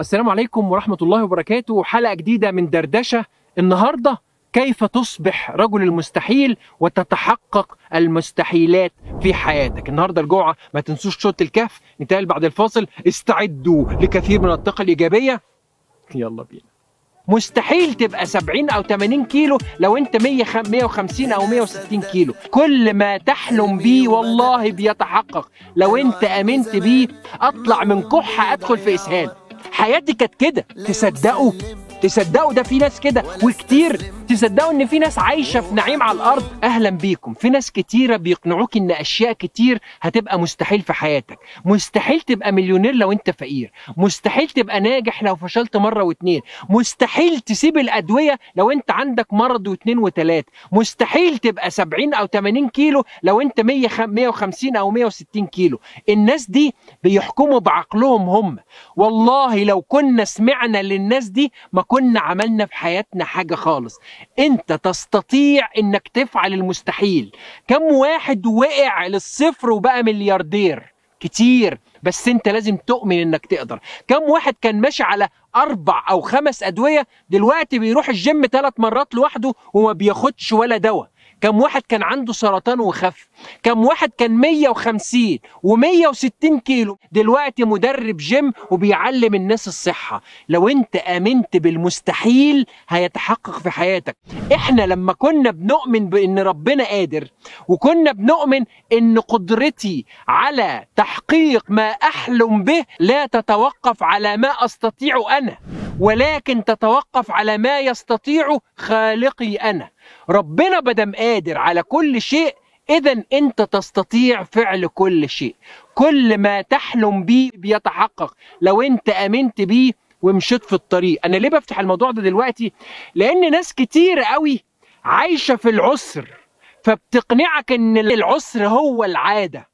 السلام عليكم ورحمة الله وبركاته. حلقة جديدة من دردشة. النهاردة كيف تصبح رجل المستحيل وتتحقق المستحيلات في حياتك. النهاردة الجوعة ما تنسوش شوت الكهف. نتقابل بعد الفاصل. استعدوا لكثير من الطاقة الإيجابية. يلا بينا. مستحيل تبقى 70 أو 80 كيلو لو أنت 150 أو 160 كيلو. كل ما تحلم بيه والله بيتحقق لو أنت آمنت بيه. أطلع من كحة أدخل في إسهال. حياتي كانت كده. تصدقوا ده في ناس كده وكتير. تصدقوا ان في ناس عايشه في نعيم على الارض. اهلا بيكم. في ناس كتيره بيقنعوك ان اشياء كتير هتبقى مستحيل في حياتك. مستحيل تبقى مليونير لو انت فقير. مستحيل تبقى ناجح لو فشلت مره واتنين. مستحيل تسيب الادويه لو انت عندك مرض واتنين وتلات. مستحيل تبقى 70 او 80 كيلو لو انت 150 او 160 كيلو. الناس دي بيحكموا بعقلهم هم. والله لو كنا سمعنا للناس دي ما كنا عملنا في حياتنا حاجه خالص. انت تستطيع انك تفعل المستحيل. كم واحد وقع للصفر وبقى ملياردير؟ كتير. بس انت لازم تؤمن انك تقدر. كم واحد كان ماشي على 4 أو 5 ادويه دلوقتي بيروح الجيم 3 مرات لوحده وما بياخدش ولا دواء؟ كم واحد كان عنده سرطان وخف؟ كم واحد كان 150 و160 كيلو دلوقتي مدرب جيم وبيعلم الناس الصحة؟ لو انت آمنت بالمستحيل هيتحقق في حياتك. احنا لما كنا بنؤمن بان ربنا قادر وكنا بنؤمن ان قدرتي على تحقيق ما احلم به لا تتوقف على ما استطيع انا، ولكن تتوقف على ما يستطيع خالقي انا. ربنا بدم قادر على كل شيء، إذن أنت تستطيع فعل كل شيء. كل ما تحلم بيه بيتحقق لو أنت آمنت بيه ومشيت في الطريق. أنا ليه بفتح الموضوع ده دلوقتي؟ لأن ناس كتير قوي عايشة في العسر، فبتقنعك إن العسر هو العادة،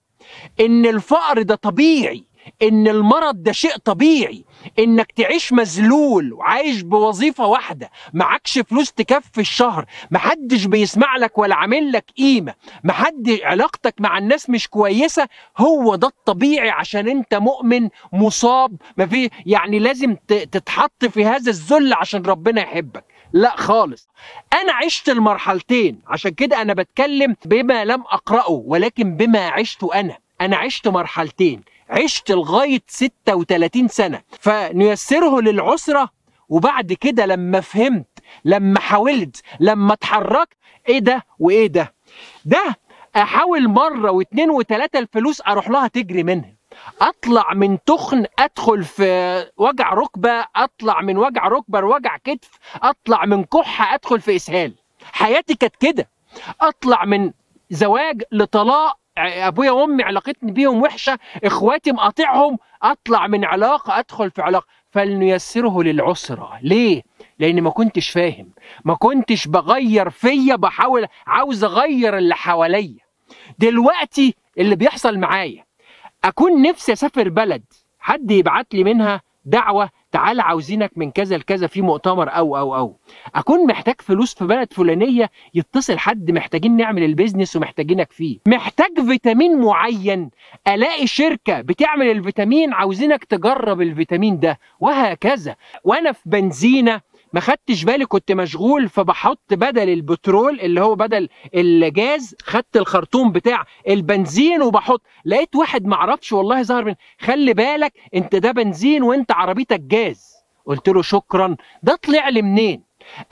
إن الفقر ده طبيعي، إن المرض ده شيء طبيعي، إنك تعيش مذلول وعايش بوظيفة واحدة، معكش فلوس تكفي الشهر، محدش بيسمع لك ولا عامل لك قيمة، محدش، علاقتك مع الناس مش كويسة. هو ده الطبيعي عشان أنت مؤمن مصاب، ما في يعني لازم تتحط في هذا الذل عشان ربنا يحبك. لا خالص. أنا عشت المرحلتين، عشان كده أنا بتكلم بما لم أقرأه ولكن بما عشته أنا. أنا عشت مرحلتين، عشت لغاية 36 سنة، فنيسره للعسرة. وبعد كده لما فهمت، لما حاولت، لما اتحركت، ايه ده وايه ده؟ ده احاول مرة واتنين وتلاتة الفلوس اروح لها تجري منها، اطلع من تخن ادخل في وجع ركبة، اطلع من وجع ركبة لوجع كتف، اطلع من كحة ادخل في اسهال. حياتي كانت كده. اطلع من زواج لطلاق، ابويا وامي علاقتني بيهم وحشه، اخواتي مقاطعهم، اطلع من علاقه ادخل في علاقه. فلنيسره للعسره. ليه؟ لان ما كنتش فاهم، ما كنتش بغير فيا، بحاول عاوز اغير اللي حواليا. دلوقتي اللي بيحصل معايا، اكون نفسي اسافر بلد، حد يبعت لي منها دعوه تعال عاوزينك من كذا لكذا في مؤتمر او اكون محتاج فلوس في بلد فلانيه، يتصل حد محتاجين نعمل البيزنس ومحتاجينك فيه. محتاج فيتامين معين، الاقي شركه بتعمل الفيتامين عاوزينك تجرب الفيتامين ده، وهكذا. وانا في بنزينه ما خدتش بالي، كنت مشغول، فبحط بدل البترول اللي هو بدل الجاز، خدت الخرطوم بتاع البنزين وبحط، لقيت واحد معرفش والله ظهر من، خلي بالك انت ده بنزين وانت عربيتك جاز. قلت له شكرا. ده طلع لي منين؟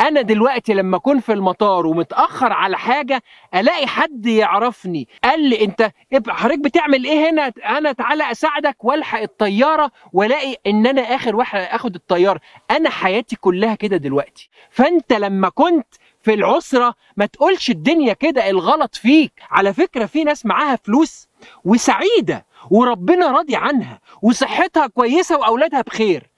انا دلوقتي لما اكون في المطار ومتاخر على حاجه الاقي حد يعرفني قال لي انت حضرتك بتعمل ايه هنا، انا تعالى اساعدك والحق الطياره، والاقي ان انا اخر واحد اخد الطياره. انا حياتي كلها كده دلوقتي. فانت لما كنت في العسره ما تقولش الدنيا كده، الغلط فيك. على فكره في ناس معاها فلوس وسعيده وربنا راضي عنها وصحتها كويسه واولادها بخير.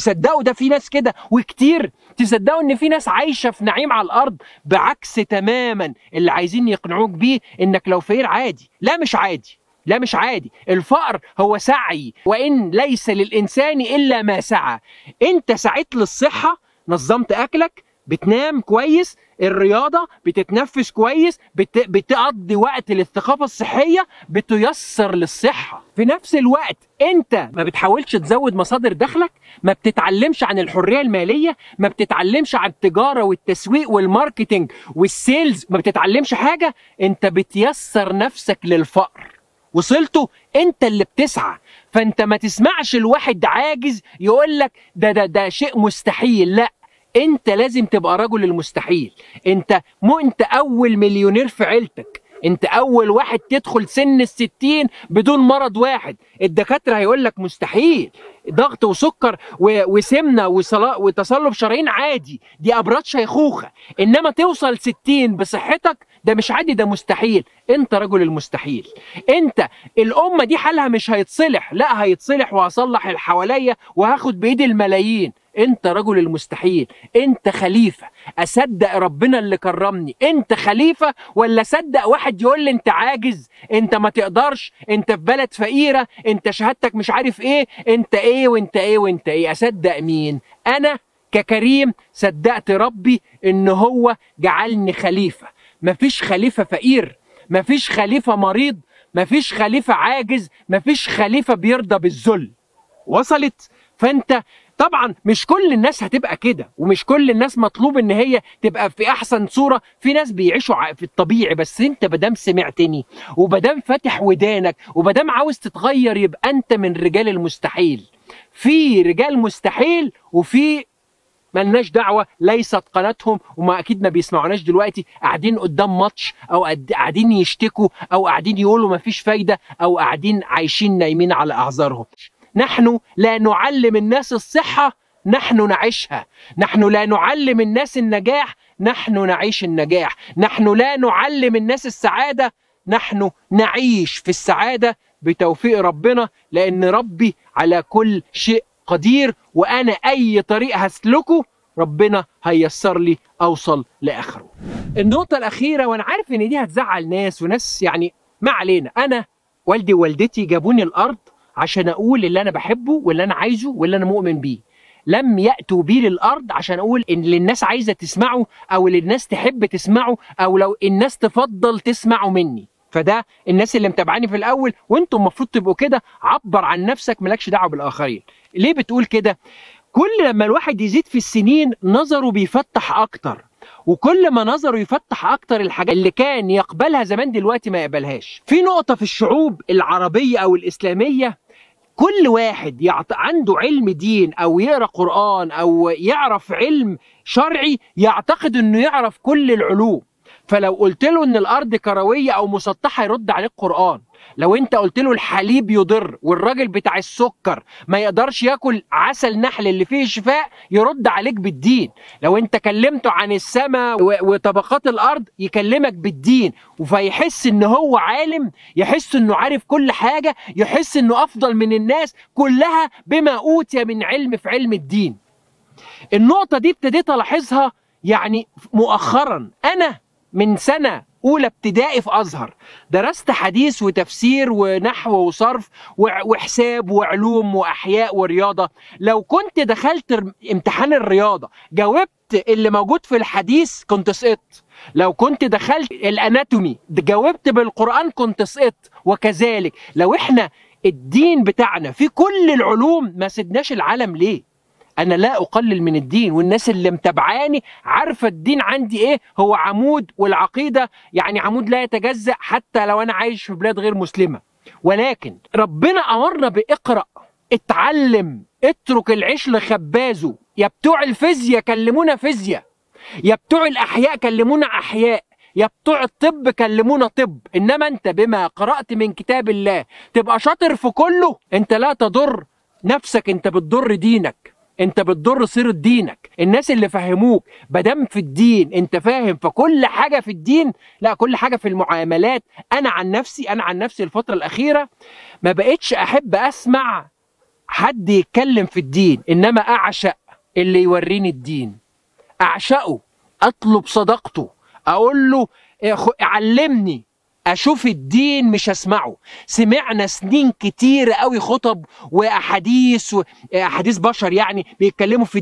تصدقوا ده في ناس كده وكتير. تصدقوا ان في ناس عايشه في نعيم على الارض، بعكس تماما اللي عايزين يقنعوك بيه انك لو فقير عادي. لا مش عادي، لا مش عادي. الفقر هو سعي، وان ليس للانسان الا ما سعى. انت سعيت للصحه، نظمت اكلك، بتنام كويس، الرياضه، بتتنفس كويس، بتقضي وقت للاستخافه الصحيه، بتيسر للصحه. في نفس الوقت انت ما بتحاولش تزود مصادر دخلك، ما بتتعلمش عن الحريه الماليه، ما بتتعلمش عن التجاره والتسويق والماركتينج والسيلز، ما بتتعلمش حاجه، انت بتيسر نفسك للفقر. وصلته؟ انت اللي بتسعى. فانت ما تسمعش الواحد عاجز يقول لك ده شيء مستحيل، لا، انت لازم تبقى رجل المستحيل. انت اول مليونير في عيلتك، انت اول واحد تدخل سن ال60 بدون مرض واحد. الدكاتره هيقول لك مستحيل، ضغط وسكر وسمنه وتصلب شرايين عادي، دي امراض شيخوخه، انما توصل 60 بصحتك ده مش عادي، ده مستحيل. انت رجل المستحيل. انت الامه دي حالها مش هيتصلح، لا هيتصلح، وهصلح اللي حواليا وهاخد بايدي الملايين. انت رجل المستحيل. انت خليفه، اصدق ربنا اللي كرمني. انت خليفه ولا اصدق واحد يقول لي انت عاجز، انت ما تقدرش، انت في بلد فقيره، انت شهادتك مش عارف ايه، انت ايه وانت ايه وانت ايه. اصدق مين؟ انا ككريم صدقت ربي ان هو جعلني خليفه. مفيش خليفه فقير، مفيش خليفه مريض، مفيش خليفه عاجز، مفيش خليفه بيرضى بالذل. وصلت؟ فانت طبعا مش كل الناس هتبقى كده، ومش كل الناس مطلوب ان هي تبقى في احسن صوره، في ناس بيعيشوا في الطبيعي. بس انت بدام سمعتني، وبدام فاتح ودانك، وبدام عاوز تتغير، يبقى انت من رجال المستحيل. في رجال مستحيل، وفي ملناش دعوه، ليست قناتهم وما اكيد ما بيسمعوناش دلوقتي، قاعدين قدام ماتش، او قاعدين يشتكوا، او قاعدين يقولوا ما فيش فايده، او قاعدين عايشين نايمين على اعذارهم. نحن لا نعلم الناس الصحة، نحن نعيشها. نحن لا نعلم الناس النجاح، نحن نعيش النجاح. نحن لا نعلم الناس السعادة، نحن نعيش في السعادة بتوفيق ربنا، لأن ربي على كل شيء قدير، وأنا أي طريق هسلكه ربنا هيسر لي أوصل لآخره. النقطة الأخيرة، وأنا عارف إن دي هتزعل ناس، وناس يعني ما علينا. أنا والدي ووالدتي جابوني الأرض عشان اقول اللي انا بحبه واللي انا عايزه واللي انا مؤمن بيه. لم ياتوا بيه للارض عشان اقول ان اللي الناس عايزه تسمعه، او اللي الناس تحب تسمعه، او لو الناس تفضل تسمعه مني. فده الناس اللي متابعاني في الاول، وانتم المفروض تبقوا كده. عبر عن نفسك، مالكش دعوه بالاخرين. ليه بتقول كده؟ كل لما الواحد يزيد في السنين نظره بيفتح اكتر، وكل ما نظره يفتح اكتر الحاجات اللي كان يقبلها زمان دلوقتي ما يقبلهاش. في نقطه في الشعوب العربيه او الاسلاميه، كل واحد عنده علم دين، او يقرا قرآن، او يعرف علم شرعي، يعتقد انه يعرف كل العلوم. فلو قلت له ان الارض كرويه او مسطحه يرد عليك قرآن. لو انت قلت له الحليب يضر، والراجل بتاع السكر ما يقدرش ياكل عسل نحل اللي فيه شفاء، يرد عليك بالدين. لو انت كلمته عن السماء وطبقات الارض، يكلمك بالدين، فيحس ان هو عالم، يحس انه عارف كل حاجه، يحس انه افضل من الناس كلها بما اوتي من علم في علم الدين. النقطه دي ابتديت الاحظها يعني مؤخرا. انا من سنه أولى ابتدائي في أزهر درست حديث وتفسير ونحو وصرف وحساب وعلوم وأحياء ورياضة. لو كنت دخلت امتحان الرياضة جاوبت اللي موجود في الحديث كنت سقطت. لو كنت دخلت الأناتومي جاوبت بالقرآن كنت سقطت. وكذلك لو احنا الدين بتاعنا في كل العلوم ما سدناش العالم ليه؟ أنا لا أقلل من الدين، والناس اللي متابعاني عارفة الدين عندي إيه، هو عمود، والعقيدة يعني عمود لا يتجزأ حتى لو أنا عايش في بلاد غير مسلمة. ولكن ربنا أمرنا بإقرأ، اتعلم، اترك العيش لخبازه. يا بتوع الفيزياء كلمونا فيزياء، يا بتوع الأحياء كلمونا أحياء، يا بتوع الطب كلمونا طب. إنما أنت بما قرأت من كتاب الله تبقى شاطر في كله. أنت لا تضر نفسك، أنت بتضر دينك، انت بتضر سيرة دينك. الناس اللي فهموك بدم في الدين انت فاهم، فكل حاجة في الدين، لا كل حاجة في المعاملات. انا عن نفسي الفترة الاخيرة ما بقتش احب اسمع حد يتكلم في الدين، انما اعشق اللي يوريني الدين، اعشقه، اطلب صداقته، اقول له علمني، اشوف الدين مش اسمعه. سمعنا سنين كتير قوي خطب واحاديث بشر يعني بيتكلموا في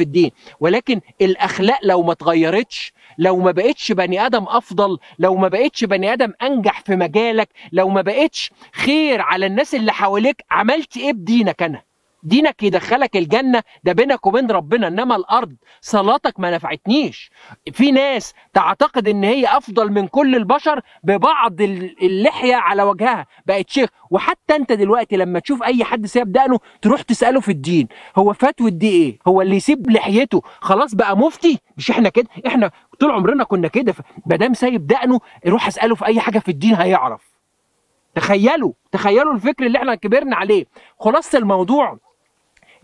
الدين، ولكن الاخلاق لو ما اتغيرتش، لو ما بقتش بني ادم افضل، لو ما بقتش بني ادم انجح في مجالك، لو ما بقتش خير على الناس اللي حواليك، عملت ايه بدينك؟ انا دينك يدخلك الجنة ده بينك وبين ربنا، انما الارض صلاتك ما نفعتنيش. في ناس تعتقد ان هي افضل من كل البشر ببعض اللحية على وجهها، بقت شيخ. وحتى انت دلوقتي لما تشوف اي حد سايب دقنه تروح تسأله في الدين هو فتوى دي ايه، هو اللي يسيب لحيته خلاص بقى مفتي؟ مش احنا كده، احنا طول عمرنا كنا كده. ما دام سايب دقنه روح اسأله في اي حاجة في الدين هيعرف. تخيلوا الفكر اللي احنا كبرنا عليه. خلاصة الموضوع،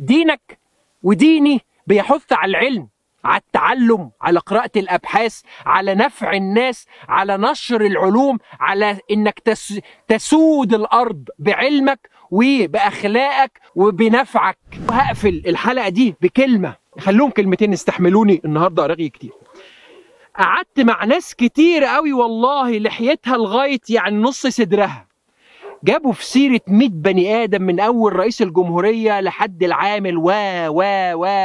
دينك وديني بيحث على العلم، على التعلم، على قراءة الأبحاث، على نفع الناس، على نشر العلوم، على إنك تسود الأرض بعلمك وبأخلاقك وبنفعك. وهقفل الحلقة دي بكلمة، خلوهم كلمتين، استحملوني النهاردة أراغي كتير. قعدت مع ناس كتير قوي والله لحيتها لغاية يعني نص صدرها، جابوا في سيرة 100 بني آدم من أول رئيس الجمهورية لحد العامل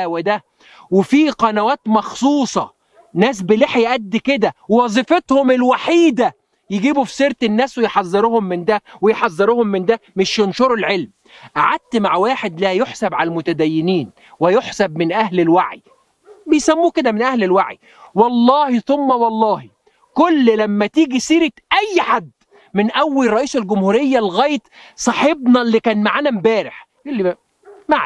وده، وفي قنوات مخصوصة ناس بلحية قد كده وظيفتهم الوحيدة يجيبوا في سيرة الناس ويحذروهم من ده ويحذروهم من ده، مش ينشروا العلم. قعدت مع واحد لا يحسب على المتدينين ويحسب من أهل الوعي، بيسموه كده من أهل الوعي، والله ثم والله كل لما تيجي سيرة أي حد من أول رئيس الجمهورية لغاية صاحبنا اللي كان معانا امبارح، اللي ما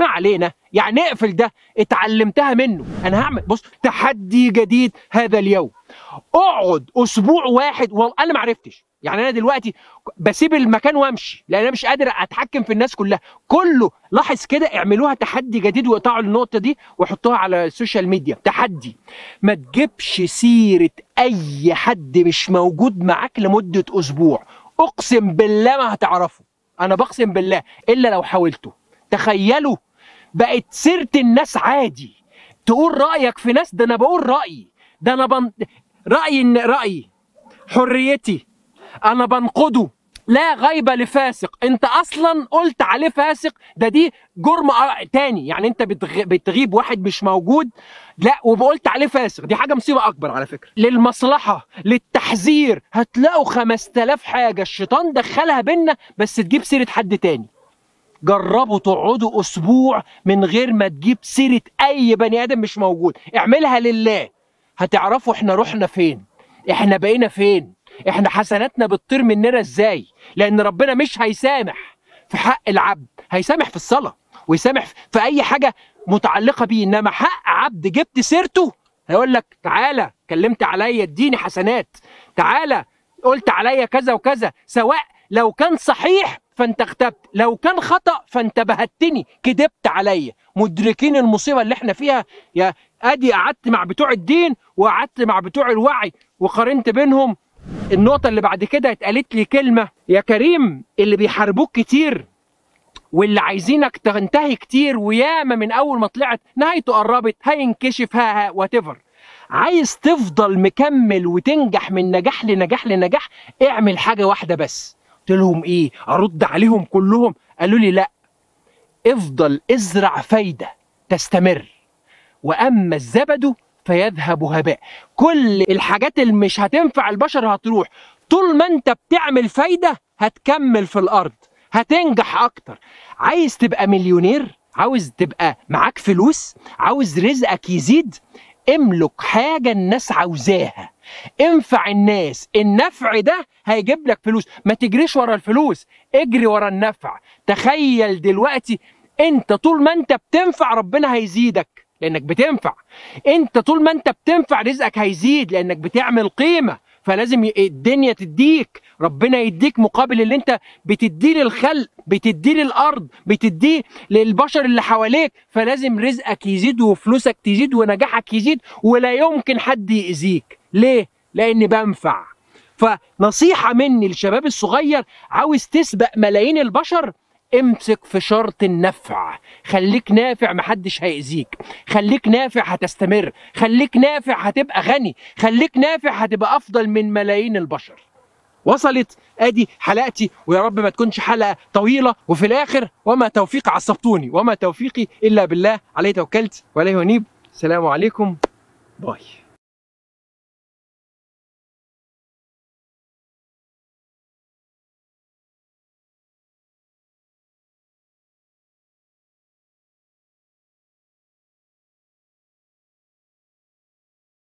علينا يعني اقفل ده، اتعلمتها منه. أنا هعمل بص تحدي جديد هذا اليوم، اقعد أسبوع واحد وأنا ما عرفتش، يعني أنا دلوقتي بسيب المكان وأمشي لأن أنا مش قادر أتحكم في الناس كله. لاحظ كده، اعملوها تحدي جديد واقطعوا النقطة دي وحطوها على السوشيال ميديا. تحدي ما تجيبش سيرة أي حد مش موجود معاك لمدة أسبوع، أقسم بالله ما هتعرفه، أنا بقسم بالله إلا لو حاولته. تخيلوا بقت سيرة الناس عادي، تقول رأيك في ناس، ده أنا بقول رأيي، ده أنا رأيي حريتي أنا بنقضه، لا غيبة لفاسق. أنت أصلا قلت عليه فاسق، ده دي جرم تاني، يعني أنت بتغيب واحد مش موجود، لا وقلت عليه فاسق، دي حاجة مصيبة أكبر على فكرة. للمصلحة، للتحذير، هتلاقوا 5000 حاجة الشيطان دخلها بينا بس تجيب سيرة حد تاني. جربوا تقعدوا أسبوع من غير ما تجيب سيرة أي بني آدم مش موجود، اعملها لله، هتعرفوا إحنا رحنا فين، إحنا بقينا فين، احنا حسناتنا بتطير مننا ازاي. لان ربنا مش هيسامح في حق العبد، هيسامح في الصلاة ويسامح في اي حاجة متعلقة بيه، انما حق عبد جبت سيرته هيقول لك تعالى كلمت عليا اديني حسنات، تعالى قلت عليا كذا وكذا، سواء لو كان صحيح فانت اغتبت، لو كان خطأ فانت بهتني، كدبت عليا. مدركين المصيبة اللي احنا فيها؟ يا ادي قعدت مع بتوع الدين وقعدت مع بتوع الوعي وقارنت بينهم. النقطة اللي بعد كده اتقالت لي كلمة، يا كريم اللي بيحاربوك كتير واللي عايزينك تنتهي كتير، وياما من أول ما طلعت نهايته قربت، هينكشف، واتيفر. عايز تفضل مكمل وتنجح من نجاح لنجاح لنجاح، اعمل حاجة واحدة بس. قلت لهم إيه؟ أرد عليهم كلهم؟ قالوا لي لأ، افضل ازرع فايدة تستمر، وأما الزبد فيذهب هباء. كل الحاجات اللي مش هتنفع البشر هتروح، طول ما انت بتعمل فايدة هتكمل في الارض، هتنجح اكتر. عايز تبقى مليونير، عاوز تبقى معاك فلوس، عاوز رزقك يزيد، املك حاجة الناس عاوزاها، انفع الناس، النفع ده هيجيب لك فلوس. ما تجريش ورا الفلوس، اجري ورا النفع. تخيل دلوقتي انت طول ما انت بتنفع ربنا هيزيدك لأنك بتنفع، أنت طول ما أنت بتنفع رزقك هيزيد لأنك بتعمل قيمة، فلازم الدنيا تديك، ربنا يديك مقابل اللي أنت بتديه للخلق، بتديه للأرض، بتديه للبشر اللي حواليك، فلازم رزقك يزيد وفلوسك تزيد ونجاحك يزيد، ولا يمكن حد يأذيك. ليه؟ لأني بنفع. فنصيحة مني للشباب الصغير، عاوز تسبق ملايين البشر، امسك في شرط النفع، خليك نافع محدش هيأذيك، خليك نافع هتستمر، خليك نافع هتبقى غني، خليك نافع هتبقى أفضل من ملايين البشر. وصلت ادي حلقتي، ويا رب ما تكونش حلقه طويله. وفي الاخر وما توفيقي عصبتوني، وما توفيقي الا بالله، عليه توكلت وعليه انيب. السلام عليكم، باي.